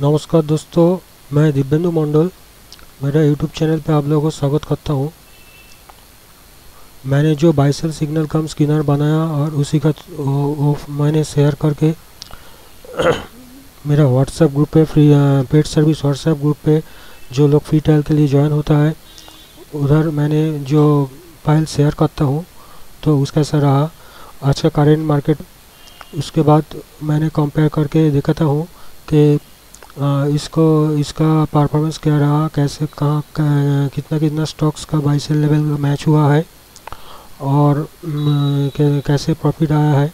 नमस्कार दोस्तों, मैं दिब्येंदु मंडल, मेरा यूट्यूब चैनल पे आप लोगों को स्वागत करता हूँ। मैंने जो buy sell signal cum Skinner बनाया और उसी का मैंने शेयर करके मेरा व्हाट्सएप ग्रुप पे free paid service WhatsApp group पे जो लोग फ्री ट्रायल के लिए ज्वाइन होता है उधर मैंने जो फाइल शेयर करता हूँ तो उसका ऐसा रहा आज का करेंट मार्केट। उसके बाद मैंने कंपेयर करके देखता हूँ कि इसका परफॉर्मेंस क्या रहा, कैसे कहाँ कितना स्टॉक्स का बाय सेल लेवल मैच हुआ है और कैसे प्रॉफिट आया है,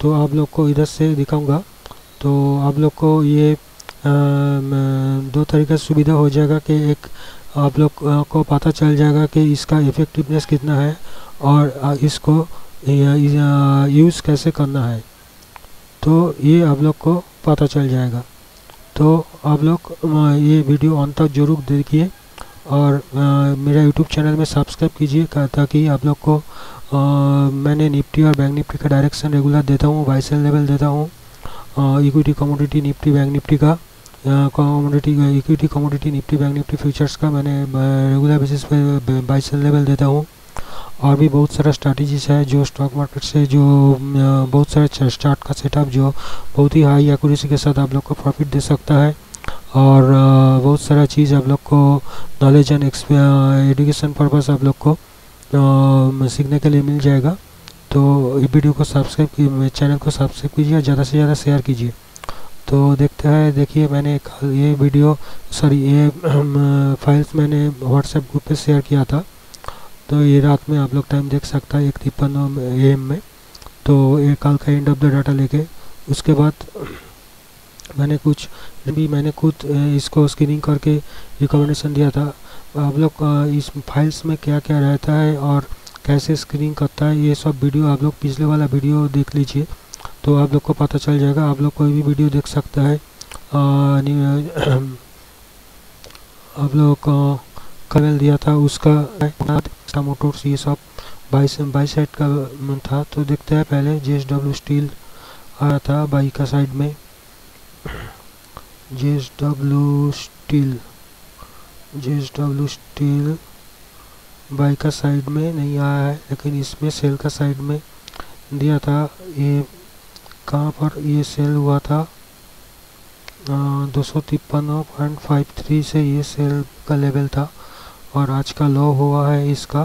तो आप लोग को इधर से दिखाऊंगा। तो आप लोग को ये दो तरीके से सुविधा हो जाएगा कि एक आप लोग को पता चल जाएगा कि इसका इफेक्टिवनेस कितना है और इसको यूज़ कैसे करना है, तो ये आप लोग को पता चल जाएगा। तो आप लोग ये वीडियो अंत तक जरूर देखिए और मेरा यूट्यूब चैनल में सब्सक्राइब कीजिए ताकि आप लोग को मैंने निफ्टी और बैंक निफ्टी का डायरेक्शन रेगुलर देता हूँ, बाय सेल लेवल देता हूँ, equity commodity Nifty bank Nifty का equity commodity Nifty bank Nifty futures का मैंने रेगुलर बेसिस पे बाय सेल लेवल देता हूँ। और भी बहुत सारा स्ट्रैटेजीज है जो स्टॉक मार्केट से जो बहुत सारे स्टार्ट का सेटअप जो बहुत ही हाई एक्यूरेसी के साथ आप लोग को प्रॉफिट दे सकता है और बहुत सारा चीज़ आप लोग को नॉलेज एंड एजुकेशन पर्पस आप लोग को सीखने के लिए मिल जाएगा। तो इस वीडियो को सब्सक्राइब चैनल को सब्सक्राइब कीजिए, ज़्यादा से ज़्यादा शेयर कीजिए। तो देखिए मैंने ये फाइल्स मैंने व्हाट्सएप ग्रुप पर शेयर किया था, तो ये रात में आप लोग टाइम देख सकता है 1:53 AM में। तो ये कल का एंड ऑफ द डाटा लेके उसके बाद मैंने खुद इसको स्क्रीनिंग करके रिकमेंडेशन दिया था। आप लोग इस फाइल्स में क्या क्या रहता है और कैसे स्क्रीनिंग करता है ये सब वीडियो आप लोग पिछले वाला वीडियो देख लीजिए, तो आप लोग को पता चल जाएगा। आप लोग कोई भी वीडियो देख सकता है। आप लोग को कल दिया था उसका टाटा मोटर्स, ये सब बाई साइड का था। तो देखते हैं, पहले जेएसडब्ल्यू स्टील आया था बाई का साइड में, जेएसडब्ल्यू स्टील बाई का साइड में नहीं आया है, लेकिन इसमें सेल का साइड में दिया था। ये कहाँ पर ये सेल हुआ था, 253.53 से ये सेल का लेवल था और आज का लो हुआ है इसका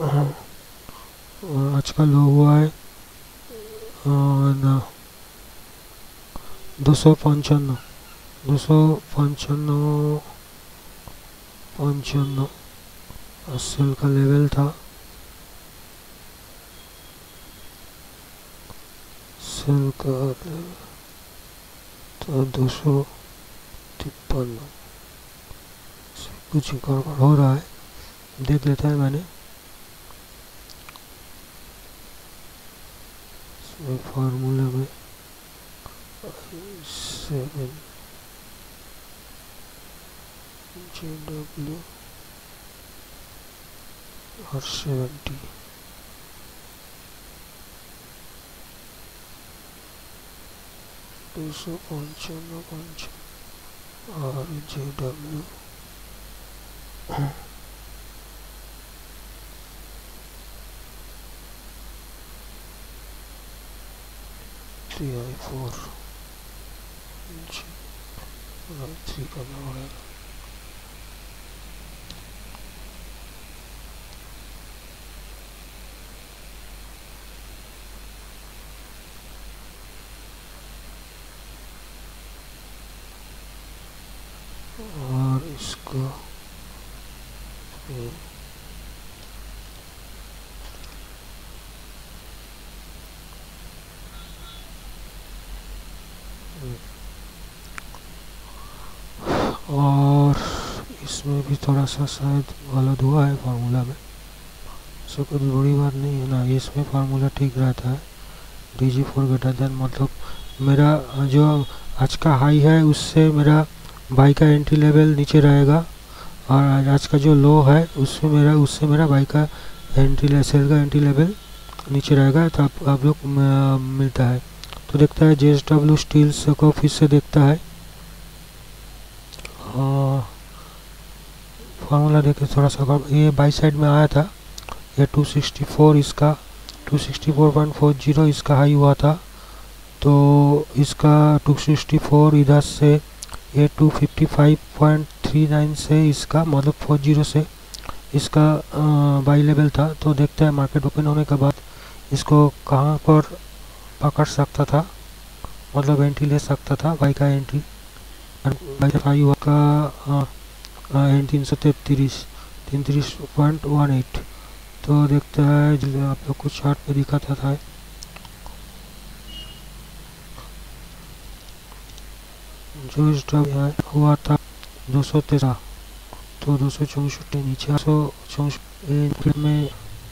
255.55 सेल का लेवल था। सेल का तो 253 कुछ गड़बड़ हो रहा है, देख लेता है मैंने फार्मूला में 7 JW और 70 255 और JW 3I4 3 करना पड़ेगा। और इसको और इसमें भी थोड़ा सा शायद गलत हुआ है फार्मूला में, सो कुछ बड़ी बात नहीं है ना। इसमें फार्मूला ठीक रहता है, DG4 > मतलब मेरा जो आज का हाई है उससे मेरा बाई का एंट्री लेवल नीचे रहेगा और आज का जो लो है उससे मेरा बाई का सेल का एंट्री लेवल नीचे रहेगा, तो आप लोग मिलता है। तो देखता है जेएसडब्ल्यू स्टील का फिर से देखता है फार्मूला देखिए थोड़ा सा। ये बाई साइड में आया था, ये 264 इसका 264.40 इसका हाई हुआ था, तो इसका 264 इधर से ये 255.39 से इसका मतलब 40 से इसका बाई लेवल था। तो देखते हैं मार्केट ओपन होने के बाद इसको कहाँ पर पकड़ सकता था, मतलब एंट्री ले सकता था। बाई का एंट्री बाई हुआ का 333.18। तो देखते हैं आप लोग को चार्ट पे दिखाता था। जो इसका हुआ था 213, तो 264 नीचे 264 में।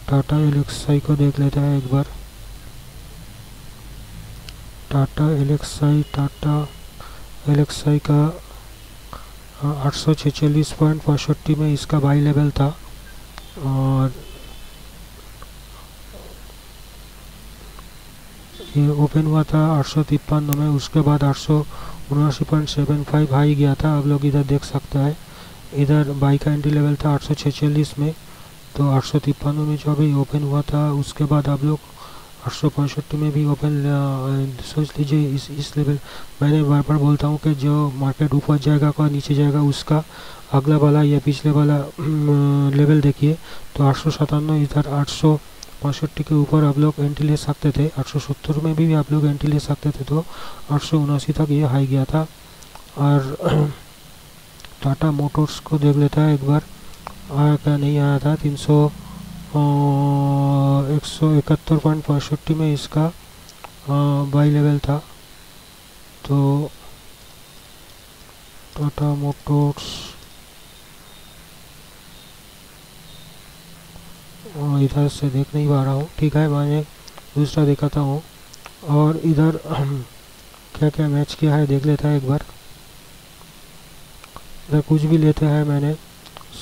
टाटा एलेक्साई को देख लेता है एक बार। टाटा एलेक्साई का 846.65 में इसका बाई लेवल था, और ये ओपन हुआ था 853 में। उसके बाद 879.75 हाई गया था। आप लोग इधर देख सकते हैं, इधर बाई का एंट्री लेवल था 846 में, तो 853 में जो अभी ओपन हुआ था। उसके बाद आप लोग 865 में भी ओपन सोच लीजिए। इस लेवल मैंने बार बार बोलता हूँ कि जो मार्केट ऊपर जाएगा और नीचे जाएगा उसका अगला वाला या पिछले वाला लेवल देखिए। तो 897 इधर 865 के ऊपर आप लोग एंट्री ले सकते थे, 870 में भी आप लोग एंट्री ले सकते थे। तो 879 तक ये हाई गया था। और टाटा मोटर्स को देख लेता है एक बार, आया क्या नहीं आया था। 171.65 में इसका बाई लेवल था, तो टाटा मोटर्स इधर से देख नहीं पा रहा हूँ, ठीक है मैंने दूसरा दिखाता हूँ। और इधर क्या क्या मैच किया है देख लेता है एक बार। इधर कुछ भी लेते हैं मैंने,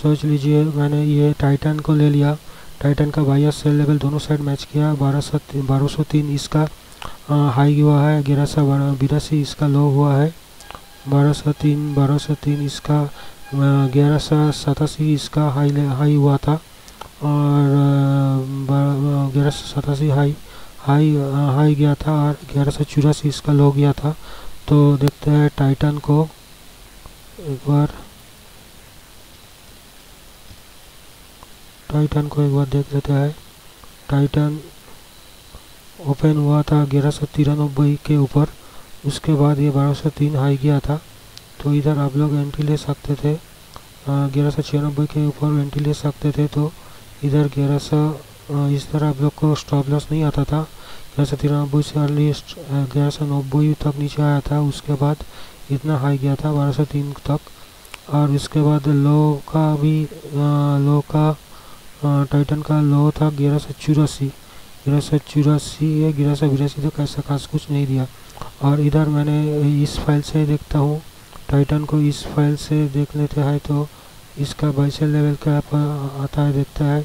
सोच लीजिए मैंने ये टाइटन को ले लिया। टाइटन का बाई और सेल लेवल दोनों साइड मैच किया। 1203 इसका हाई हुआ है, 1182 इसका लो हुआ है। 1203 इसका 1187 इसका हाई हुआ था, और 1187 हाई गया था, और 1184 इसका लो गया था। तो देखते हैं टाइटन को एक बार, देख लेते हैं। टाइटन ओपन हुआ था 1193 के ऊपर, उसके बाद ये 1203 हाई गया था। तो इधर आप लोग एंट्री ले सकते थे, 1196 के ऊपर एंट्री ले सकते थे। तो इधर 1100 इस तरह आप लोग को स्टॉप लॉस नहीं आता था। 1193 से अर्लीस्ट 1190 तक नीचे आया था, उसके बाद इतना हाई गया था 1203 तक। और उसके बाद टाइटन का लो था 1184 या 1182 तक, ऐसा खास कुछ नहीं दिया। और इधर मैंने इस फाइल से देखता हूँ, टाइटन को इस फाइल से देख लेते हैं। तो इसका बाई सेल लेवल क्या आता है देखता है।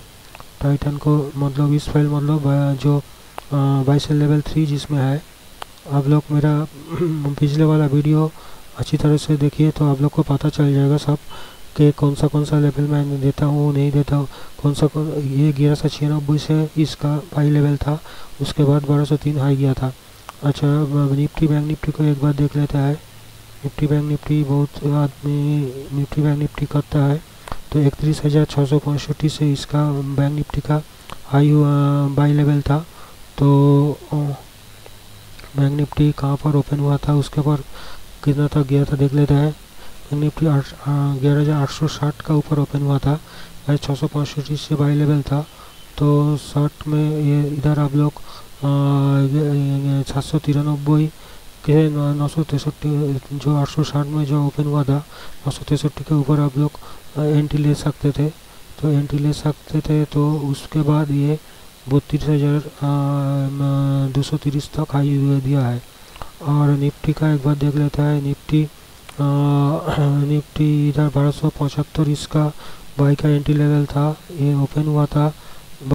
टाइटन को मतलब इस फाइल मतलब जो बाई सेल लेवल 3 जिसमें है। आप लोग मेरा पिछले वाला वीडियो अच्छी तरह से देखिए तो आप लोग को पता चल जाएगा सब के कौन सा लेवल मैं देता हूँ नहीं देता हूँ। ये 1196 से इसका हाई लेवल था, उसके बाद 1203 हाई गया था। अच्छा, निफ्टी बैंक निफ्टी को एक बार देख लेता है। निफ्टी बैंक निफ्टी बहुत आदमी निफ्टी बैंक निफ्टी करता है। तो 31,665 से इसका बैंक निफ्टी का हाई बाई लेवल था। तो बैंक निफ्टी कहाँ पर ओपन हुआ था, उसके पर कितना तक गया था देख लेता है। निफ्टी 11,860 का ऊपर ओपन हुआ था, 665 से बाई लेवल था। तो 60 में ये इधर आप लोग 793 के 963 जो 860 में जो ओपन हुआ था 963 के ऊपर आप लोग एंट्री ले सकते थे। तो एंट्री ले सकते थे। तो उसके बाद ये 32,230 तक हाई हुए दिया है। और निफ्टी का एक बार देख लेता है। निफ्टी इधर 1275 इसका बाई का एंट्री लेवल था, ये ओपन हुआ था